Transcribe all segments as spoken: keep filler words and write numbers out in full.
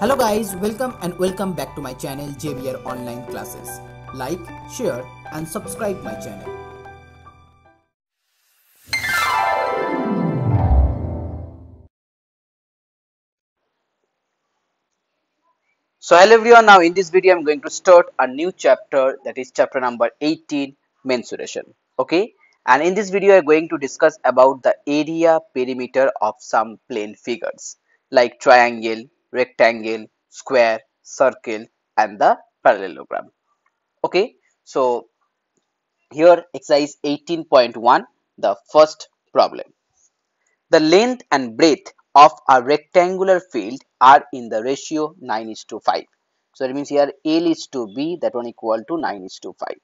Hello guys, welcome and welcome back to my channel J B R online classes. Like, share and subscribe my channel. So hello everyone, now in this video I'm going to start a new chapter, that is chapter number eighteen, mensuration. Okay, and in this video I'm going to discuss about the area perimeter of some plane figures like triangle, rectangle, square, circle and the parallelogram. Okay, so here exercise eighteen point one, the first problem. The length and breadth of a rectangular field are in the ratio nine is to five. So it means here L is to B, that one equal to nine is to five.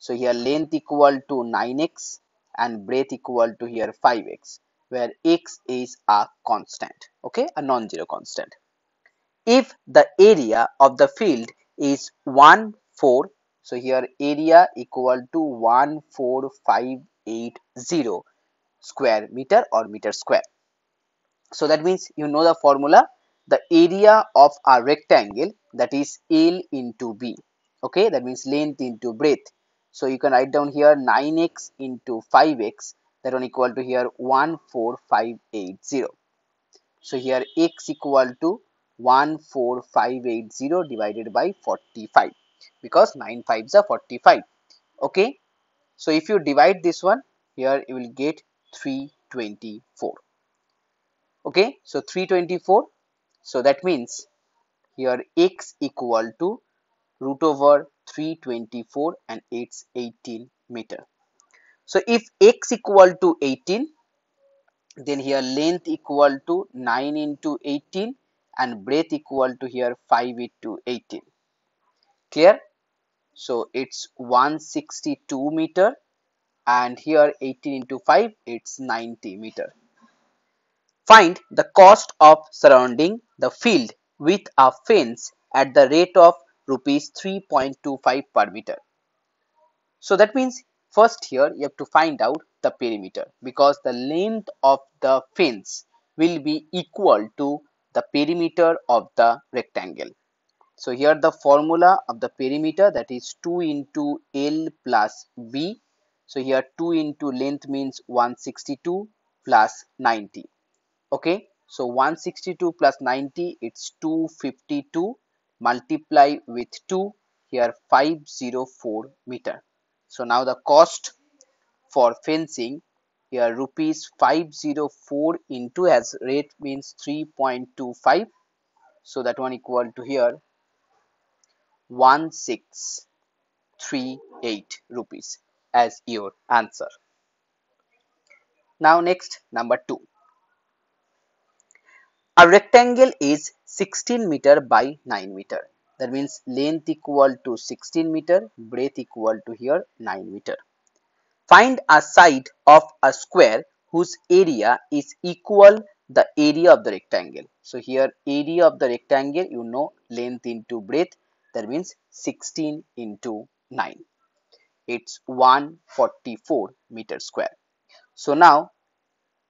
So here length equal to nine x and breadth equal to here five x, where x is a constant, okay, a non-zero constant. If the area of the field is one four, so here area equal to one four five eight zero square meter or meter square. So that means you know the formula, the area of a rectangle, that is L into B, okay, that means length into breadth. So you can write down here nine x into five x, that one equal to here one four five eight zero. So here x equal to one four five eight zero divided by forty-five, because nine fives are forty-five. Okay, so if you divide this one, here you will get three twenty-four. Okay, so three twenty-four, so that means here x equal to root over three twenty-four and it's eighteen meter. So if x equal to eighteen, then here length equal to nine into eighteen and breadth equal to here five into eighteen. Clear? So it's one sixty-two meter and here eighteen into five, it's ninety meter. Find the cost of surrounding the field with a fence at the rate of rupees three point two five per meter. So that means first here you have to find out the perimeter, because the length of the fence will be equal to the perimeter of the rectangle. So here the formula of the perimeter, that is two into L plus B. So here two into length means one sixty-two plus ninety. Okay, so one sixty-two plus ninety, it's two fifty-two, multiply with two, here five hundred four meter. So now the cost for fencing, here rupees five hundred four into as rate means three point two five. So that one equal to here one thousand six hundred thirty-eight rupees as your answer. Now next, number two. A rectangle is sixteen meter by nine meter. That means length equal to sixteen meter, breadth equal to here nine meter. Find a side of a square whose area is equal the area of the rectangle. So here area of the rectangle, you know, length into breadth, that means sixteen into nine. It's one hundred forty-four meter square. So now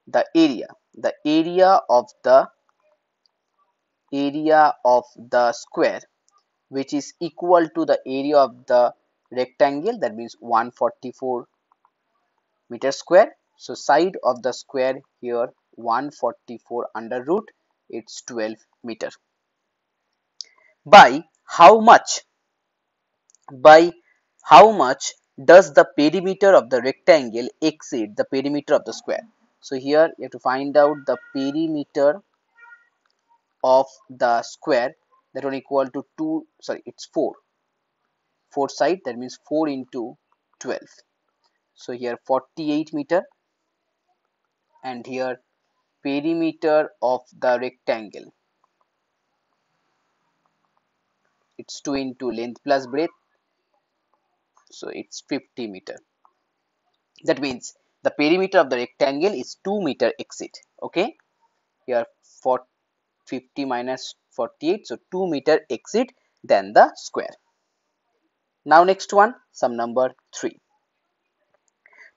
the area, the area of the area of the square, which is equal to the area of the rectangle, that means one hundred forty-four meter square. So side of the square here one hundred forty-four under root, it's twelve meter. By how much, by how much does the perimeter of the rectangle exceed the perimeter of the square? So here you have to find out the perimeter of the square, that one equal to two, sorry, it's four, four side, that means four into twelve. So here forty-eight meter, and here perimeter of the rectangle, it's two into length plus breadth, so it's fifty meter. That means the perimeter of the rectangle is two meter exceed. Okay, here fifty minus forty-eight, so two meter exceed than the square. Now next one, sum number three.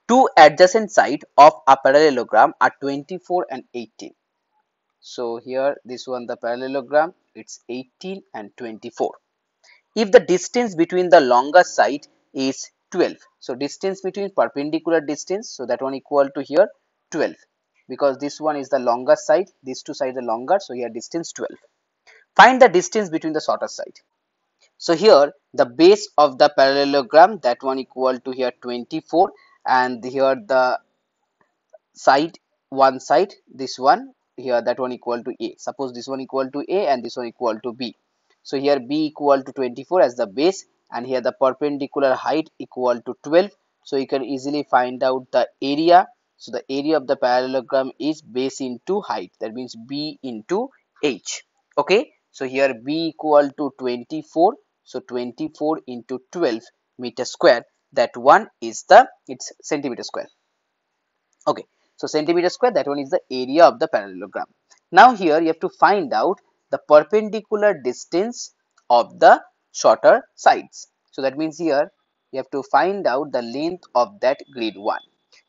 Two adjacent sides of a parallelogram are twenty-four and eighteen. So here this one the parallelogram, it's eighteen and twenty-four. If the distance between the longer side is twelve, so distance between perpendicular distance, so that one equal to here twelve, because this one is the longer side, these two sides are longer, so here distance twelve. Find the distance between the shorter side. So here the base of the parallelogram, that one equal to here twenty-four, and here the side, one side, this one here, that one equal to A. Suppose this one equal to A and this one equal to B. So here B equal to twenty-four as the base, and here the perpendicular height equal to twelve. So you can easily find out the area. So the area of the parallelogram is base into height, that means B into H. Okay, so here B equal to twenty-four, so twenty-four into twelve meter square, that one is the, it's centimeter square. Okay, so centimeter square, that one is the area of the parallelogram. Now here you have to find out the perpendicular distance of the shorter sides. So that means here you have to find out the length of that grid one.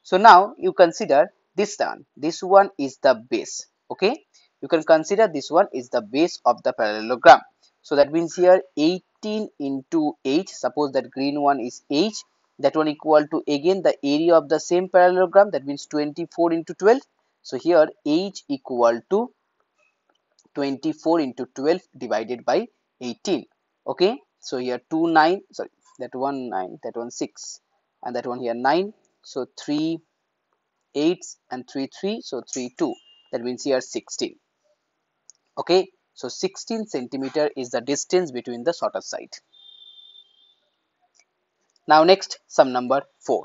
So now you consider this one, this one is the base. Okay, you can consider this one is the base of the parallelogram. So that means here eighteen into H, suppose that green one is H, that one equal to again the area of the same parallelogram, that means twenty-four into twelve. So here H equal to twenty-four into twelve divided by eighteen. Okay, so here two nine, sorry, that one nine, that one six, and that one here nine. So three eights and three three, so three two, that means here sixteen. Okay, so sixteen centimeter is the distance between the shorter side. Now next, sum number four.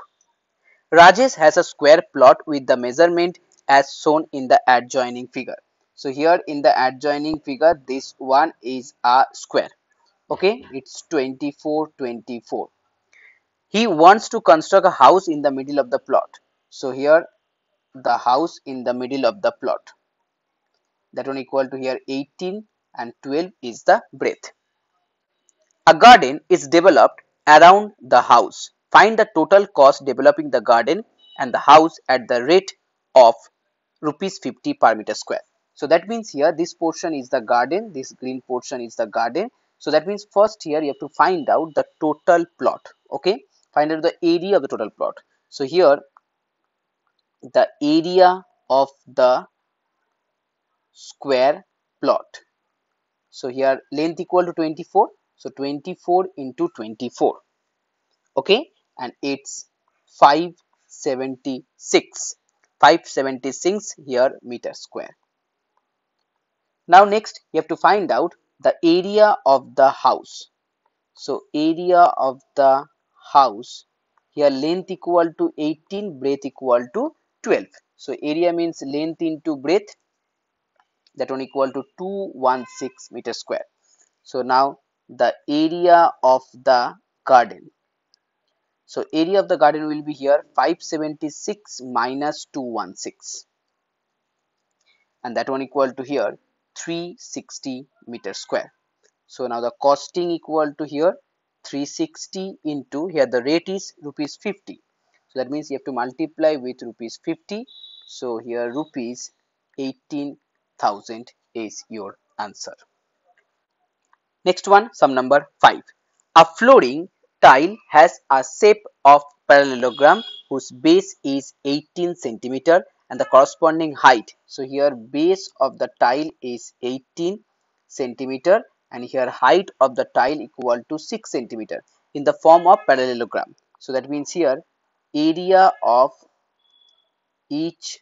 Rajesh has a square plot with the measurement as shown in the adjoining figure. So here in the adjoining figure, this one is a square. Okay, it's twenty-four twenty-four. He wants to construct a house in the middle of the plot. So here the house in the middle of the plot, that one equal to here eighteen and twelve is the breadth. A garden is developed around the house. Find the total cost developing the garden and the house at the rate of rupees fifty per meter square. So that means here this portion is the garden, this green portion is the garden. So that means first here you have to find out the total plot. Okay, find out the area of the total plot. So here the area of the square plot. So here length equal to twenty-four, so twenty-four into twenty-four. Okay, and it's five seventy-six here meter square. Now next you have to find out the area of the house. So area of the house, here length equal to eighteen, breadth equal to twelve. So area means length into breadth, that one equal to two hundred sixteen meter square. So now the area of the garden. So area of the garden will be here five seventy-six minus two hundred sixteen, and that one equal to here three hundred sixty meter square. So now the costing equal to here three hundred sixty into here the rate is rupees fifty. So that means you have to multiply with rupees fifty. So here rupees eighteen thousand is your answer. Next one, sum number five. A flooring tile has a shape of parallelogram whose base is eighteen centimeter and the corresponding height. So here base of the tile is eighteen centimeter and here height of the tile equal to six centimeter in the form of parallelogram. So that means here area of each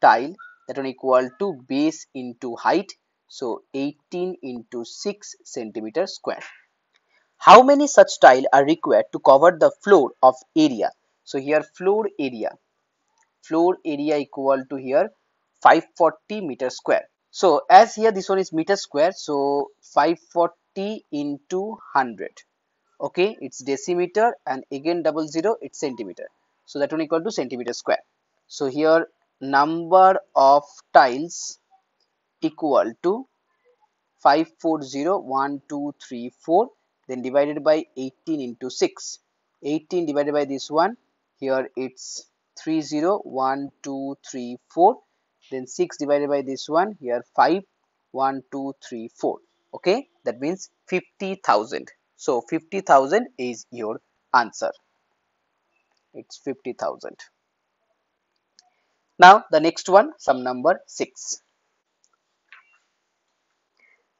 tile, that one equal to base into height, so eighteen into six centimeter square. How many such tile are required to cover the floor of area? So here floor area, floor area equal to here five hundred forty meter square. So as here this one is meter square, so five hundred forty into one hundred. Okay, it's decimeter and again double zero, it's centimeter. So that one equal to centimeter square. So here number of tiles equal to five hundred forty, one, two, three, four, then divided by eighteen into six. eighteen divided by this one, here it's three zero, one, two, three, four, then six divided by this one, here five, one, two, three, four. Okay, that means fifty thousand. So fifty thousand is your answer. It's fifty thousand. Now the next one, sum number six.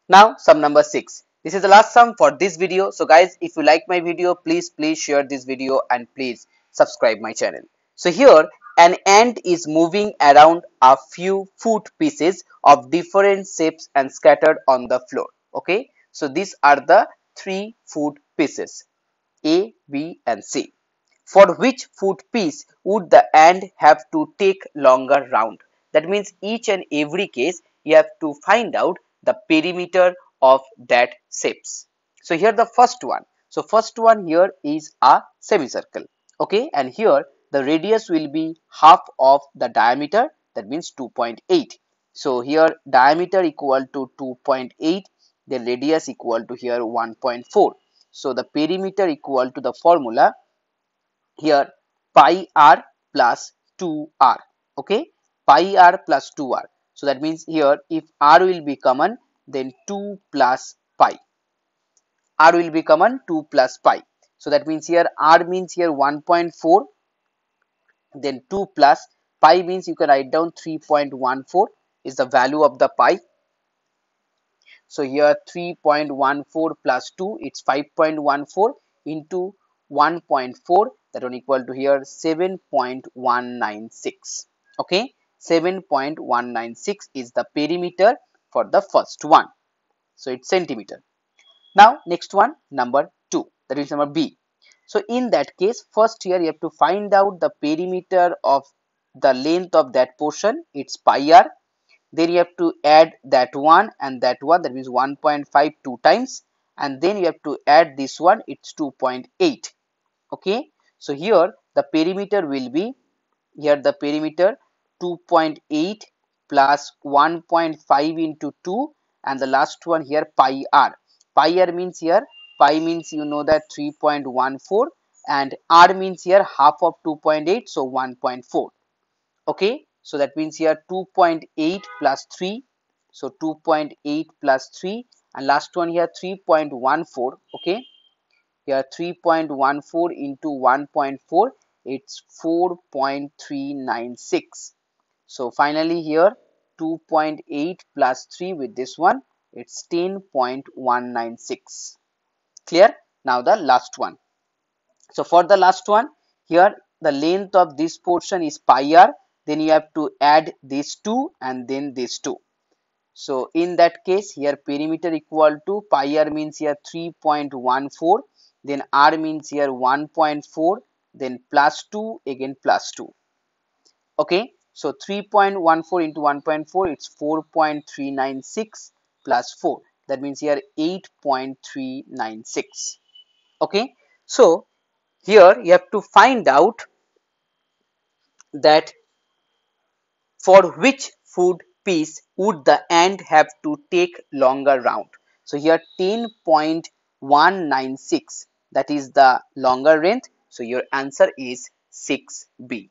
Now sum number six. This is the last sum for this video. So guys, if you like my video, please please share this video and please subscribe my channel. So here an ant is moving around a few food pieces of different shapes and scattered on the floor. Okay, so these are the three food pieces A, B and C. For which food piece would the ant have to take longer round? That means each and every case you have to find out the perimeter of that shapes. So here the first one. So first one here is a semicircle. Okay, and here the radius will be half of the diameter, that means two point eight. So here diameter equal to two point eight, the radius equal to here one point four. So the perimeter equal to the formula here pi r plus two r. Okay, pi r plus two r. So that means here if r will be common, then two plus pi. R will be common, two plus pi. So that means here r means here one point four, then two plus pi means you can write down three point one four is the value of the pi. So here three point one four plus two, it's five point one four into one point four, that one equal to here seven point one nine six. Okay, seven point one nine six is the perimeter for the first one. So it's centimeter. Now next one, number two, that is number B. So in that case, first here you have to find out the perimeter of the length of that portion, it's pi r. Then you have to add that one and that one, that means one point five two times, and then you have to add this one, it's two point eight. Okay, so here the perimeter will be, here the perimeter two point eight plus one point five into two, and the last one here pi r. Pi r means here, pi means you know that three point one four, and r means here half of two point eight, so one point four. Okay, so that means here two point eight plus three, so two point eight plus three, and last one here three point one four. Okay, here three point one four into one point four, it's four point three nine six. So finally here two point eight plus three with this one, it's ten point one nine six. Clear? Now the last one. So for the last one, here the length of this portion is pi r, then you have to add these two and then these two. So in that case here perimeter equal to pi r means here three point one four, then r means here one point four, then plus two, again plus two. Okay, so three point one four into one point four, it's four point three nine six plus four, that means here eight point three nine six. Okay, so here you have to find out that for which food piece would the ant have to take longer round. So here ten point one nine six, that is the longer length. So your answer is six B.